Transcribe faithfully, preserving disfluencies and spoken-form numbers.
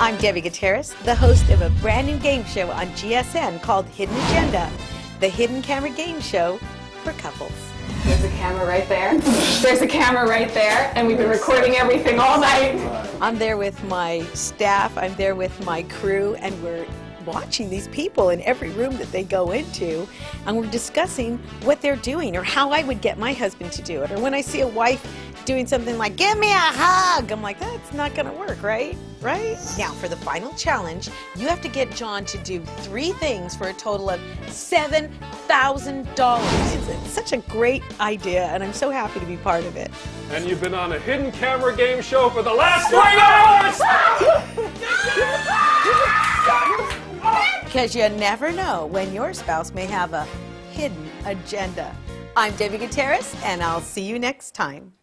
I'm Debi Gutierrez, the host of a brand new game show on G S N called Hidden Agenda, the hidden camera game show for couples. There's a camera right there. There's a camera right there, and we've been recording everything all night. I'm there with my staff, I'm there with my crew, and we're watching these people in every room that they go into, and we're discussing what they're doing or how I would get my husband to do it. Or when I see a wife doing something like, give me a hug, I'm like, that's not gonna work, right? Right? Now for the final challenge, you have to get John to do three things for a total of seven thousand dollars. It's such a great idea, and I'm so happy to be part of it. And you've been on a hidden camera game show for the last three hours! Because you never know when your spouse may have a hidden agenda. I'm Debi Gutierrez, and I'll see you next time.